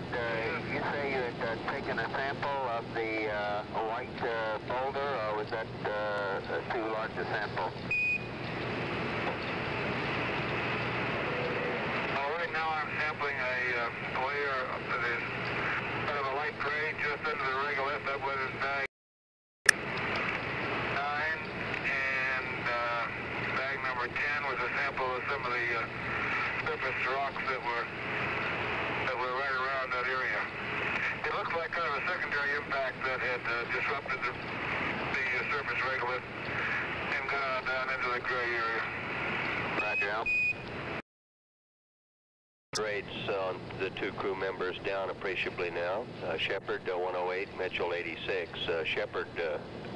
Shepard, you say you had taken a sample of the white boulder, or was that too large a sample? Right now I'm sampling a layer that is kind of a light gray just under the regular SUP with its bag 9 and bag number 10 was a sample of some of the surface rocks that were right around that area. It looked like kind of a secondary impact that had disrupted the surface regolith and gone down into the gray area. Roger. Grades on the two crew members down appreciably now. Shepard 108, Mitchell 86. Shepard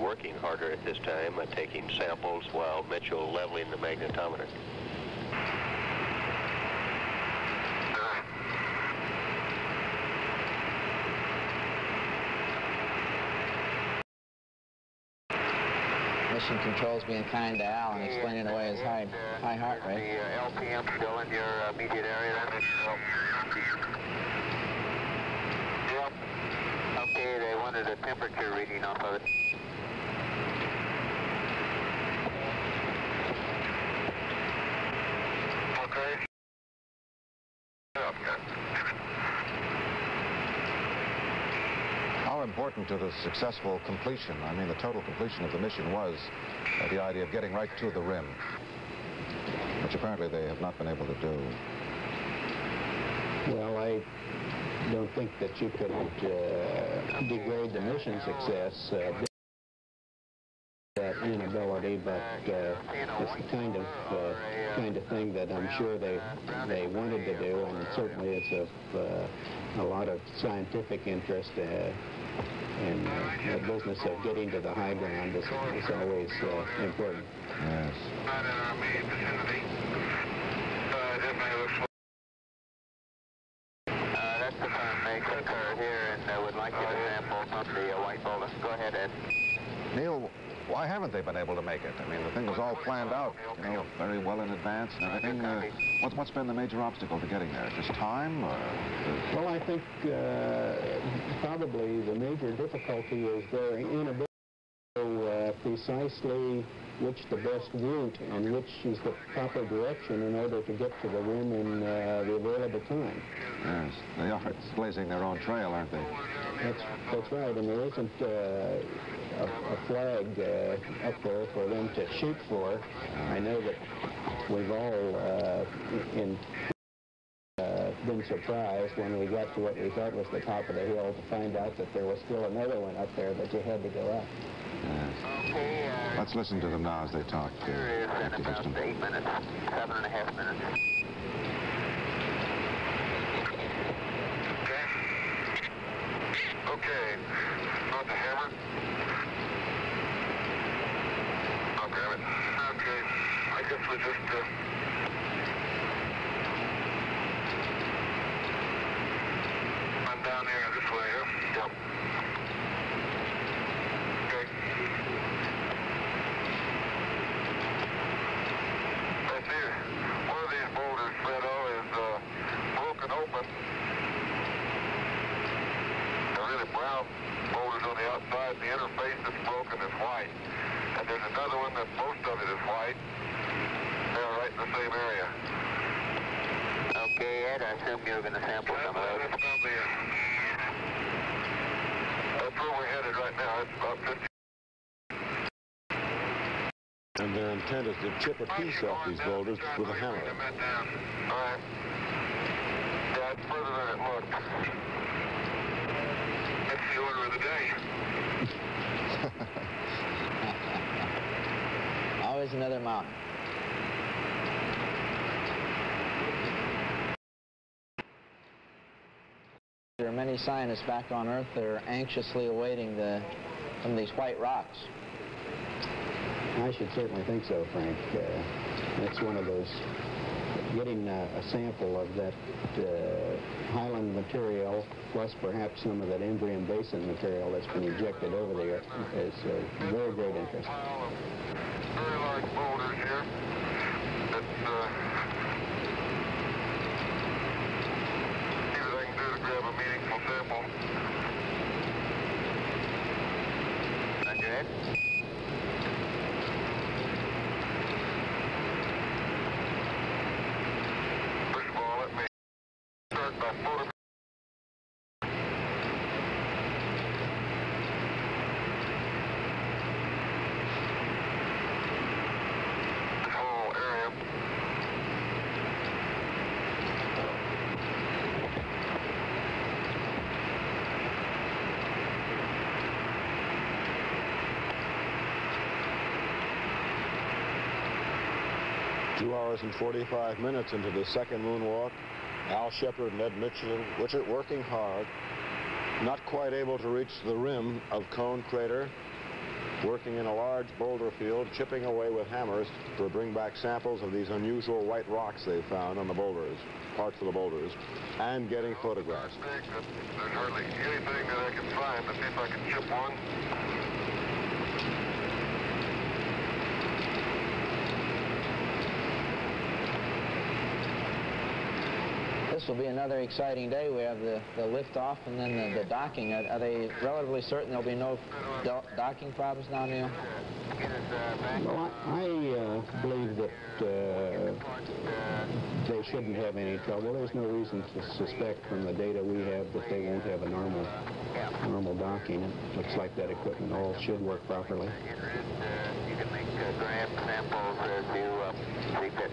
working harder at this time, taking samples while Mitchell leveling the magnetometer. Mission control's being kind to Al and explaining away his high heart rate. Is the LPM still in your immediate area? Yep. Okay, they wanted a temperature reading off of it. Okay. Important to the successful completion, I mean the total completion of the mission, was the idea of getting right to the rim, which apparently they have not been able to do. Well, I don't think that you could degrade the mission success that inability, but it's the kind of thing that I'm sure they wanted to do, and certainly it's a lot of scientific interest in the business of getting to the high ground is always important. Yes. That's the time they occurred here, and I would like you to sample from the white boulder. Go ahead, Ed. Neil, why haven't they been able to make it? I mean, the thing was all planned out, you know, very well in advance and everything. What's been the major obstacle to getting there? Just time? Or well, I think probably the major difficulty is their inability to precisely which the best route and which is the proper direction in order to get to the rim in the available time. Yes, they are blazing their own trail, aren't they? That's right, and there isn't a flag up there for them to shoot for. I know that we've all been surprised when we got to what we thought was the top of the hill to find out that there was still another one up there that you had to go up. Yes. Let's listen to them now as they talk. After Houston. 8 minutes, 7.5 minutes. Okay, not the hammer. I'll grab it. Okay, I guess we'll just... I'm down here this way, huh? Yep. Okay. Right here, one of these boulders, Fredo, is broken open. Brown boulders on the outside, the inner face is broken and white. And there's another one that most of it is white. They're right in the same area. Okay, Ed, I assume you're going to sample some of those. That's where we're headed right now. It's about 50. And their intent is to chip a piece off these boulders with a hammer. All right. Yeah, it's further than it looks. The order of the day. Always another mountain. There are many scientists back on Earth that are anxiously awaiting some of these white rocks. I should certainly think so, Frank. That's one of those. Getting a sample of that highland material, plus perhaps some of that Embryon Basin material that's been ejected over there, is very great interest. Very large boulders here. That's, see what I can do to grab a meeting. Crater. First of all, let me start by photographing. Hours and 45 minutes into the second moonwalk, Al Shepard and Ed Mitchell, which are working hard, not quite able to reach the rim of Cone Crater, working in a large boulder field, chipping away with hammers to bring back samples of these unusual white rocks they found on the boulders, parts of the boulders, and getting photographs. There's hardly anything that I can find. Let's see if I can chip one. This will be another exciting day. We have the liftoff and then the docking. Are they relatively certain there'll be no docking problems now, Neil? Well, I believe that they shouldn't have any trouble. There's no reason to suspect from the data we have that they won't have a normal docking. It looks like that equipment all should work properly. You can make grab samples as you see fit.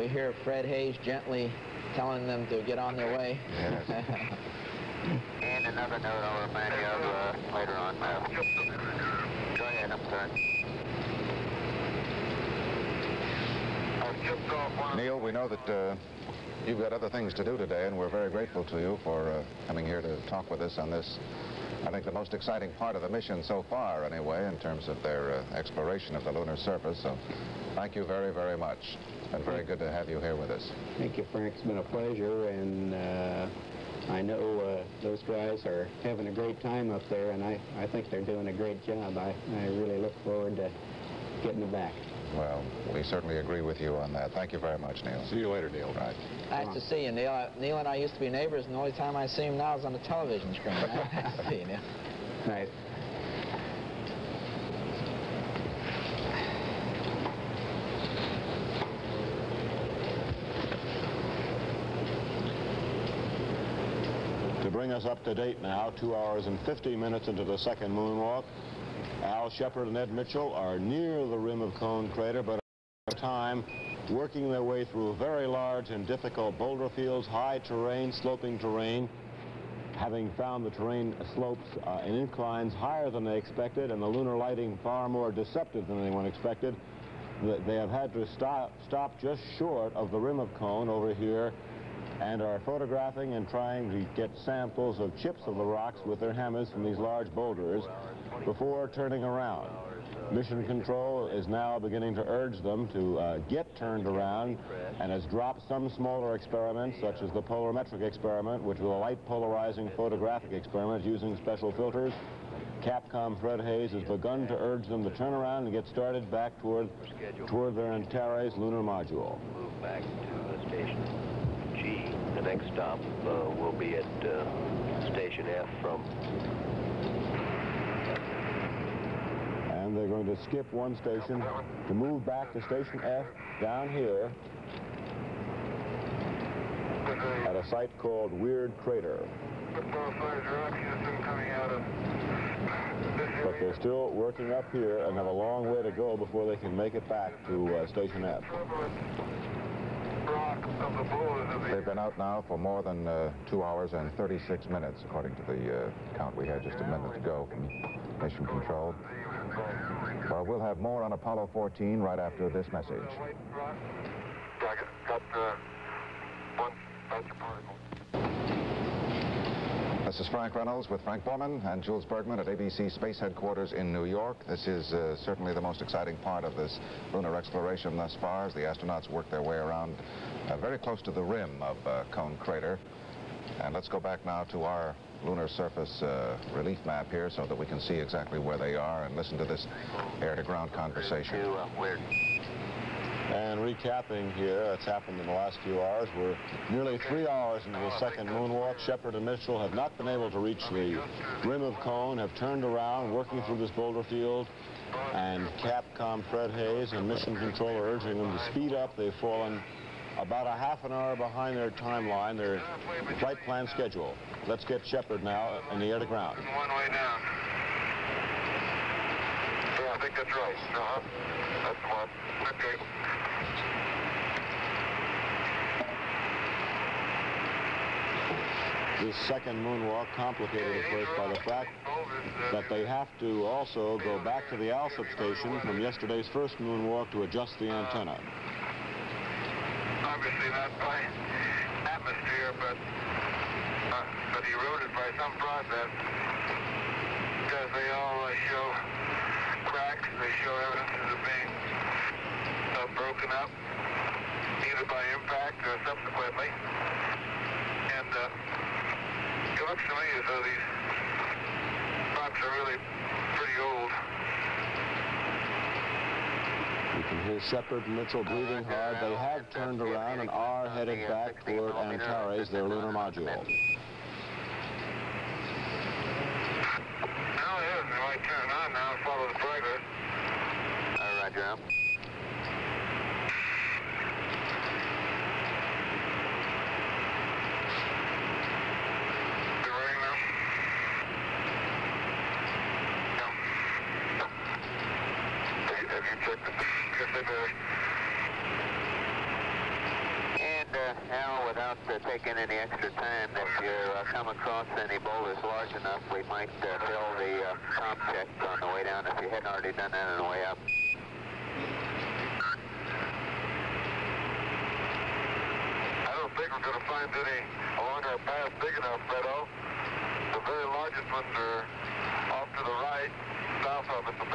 We hear Fred Haise gently telling them to get on their way. Yes. And another note I'll remind you of later on. Go ahead, I'm sorry. Neil, we know that you've got other things to do today, and we're very grateful to you for coming here to talk with us on this, I think, the most exciting part of the mission so far, anyway, in terms of their exploration of the lunar surface. So thank you very, very much. And very good to have you here with us. Thank you, Frank. It's been a pleasure, and I know those guys are having a great time up there, and I think they're doing a great job. I really look forward to getting them back. Well, we certainly agree with you on that. Thank you very much, Neil. See you later, Neil. Right. Nice to see you, Neil. Neil and I used to be neighbors, and the only time I see him now is on the television screen. Nice to see you, Neil. Nice. Bring us up to date now, 2 hours and 50 minutes into the second moonwalk. Al Shepard and Ed Mitchell are near the rim of Cone Crater, but at the time working their way through very large and difficult boulder fields, high terrain, sloping terrain, having found the terrain slopes and inclines higher than they expected, and the lunar lighting far more deceptive than anyone expected. They have had to stop just short of the rim of Cone over here, and are photographing and trying to get samples of chips of the rocks with their hammers from these large boulders before turning around. Mission Control is now beginning to urge them to get turned around, and has dropped some smaller experiments, such as the polarimetric experiment, which was a light polarizing photographic experiment using special filters. Capcom Fred Haise has begun to urge them to turn around and get started back toward their Antares lunar module. Move back to the station. The next stop will be at Station F from... And they're going to skip one station to move back to Station F down here at a site called Weird Crater. But they're still working up here and have a long way to go before they can make it back to Station F. They've been out now for more than 2 hours and 36 minutes, according to the count we had just a minute ago from Mission Control. Well, we'll have more on Apollo 14 right after this message. This is Frank Reynolds with Frank Borman and Jules Bergman at ABC Space Headquarters in New York. This is certainly the most exciting part of this lunar exploration thus far, as the astronauts work their way around very close to the rim of Cone Crater. And let's go back now to our lunar surface relief map here so that we can see exactly where they are and listen to this air-to-ground conversation. And recapping here, it's happened in the last few hours. We're nearly 3 hours into the second moonwalk. Shepard and Mitchell have not been able to reach the rim of Cone, have turned around, working through this boulder field. And Capcom Fred Haise and Mission Control are urging them to speed up. They've fallen about a half an hour behind their timeline, their flight plan schedule. Let's get Shepard now in the air to ground. One way down. Yeah, I think that's right. Uh-huh. That's what. Okay. This second moonwalk complicated, of course, by the fact that they have to also go back to the ALSUP station from yesterday's first moonwalk to adjust the antenna. Obviously not by atmosphere, but eroded by some process, because they all show cracks, they show evidence of being broken up, either by impact or subsequently, and it looks to me as though these rocks are really pretty old. You can hear Shepard and Mitchell breathing hard. They have turned around and are headed back toward Antares, their lunar module. Now it is. They might turn on now and follow the progress. All right, Roger. Taking any extra time, if you come across any boulders large enough, we might fill the comp check on the way down if you hadn't already done that on the way up. I don't think we're going to find any along our path big enough, Fredo. The very largest ones are off to the right, south of us a bit,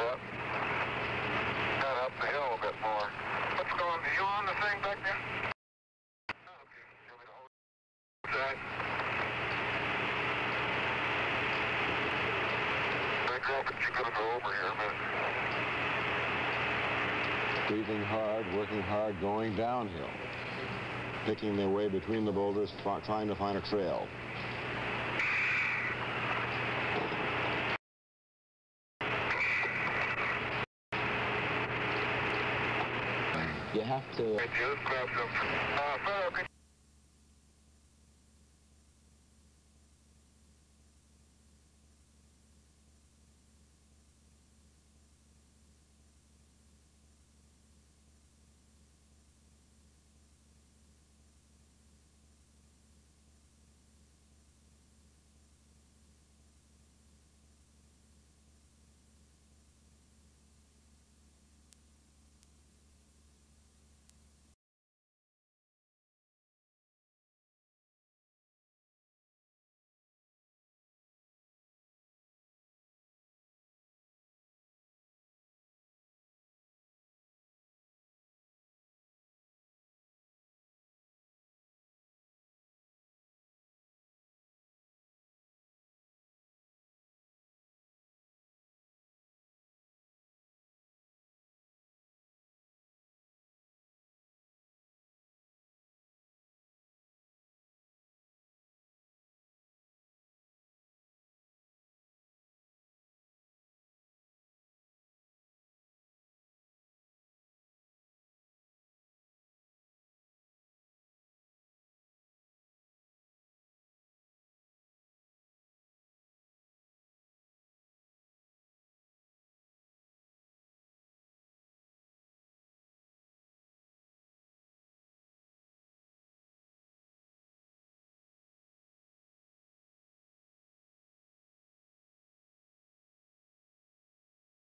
kind of up the hill a bit more. What's going on? Are you on the thing back there? Breathing hard, working hard, going downhill, picking their way between the boulders, trying to find a trail. You have to...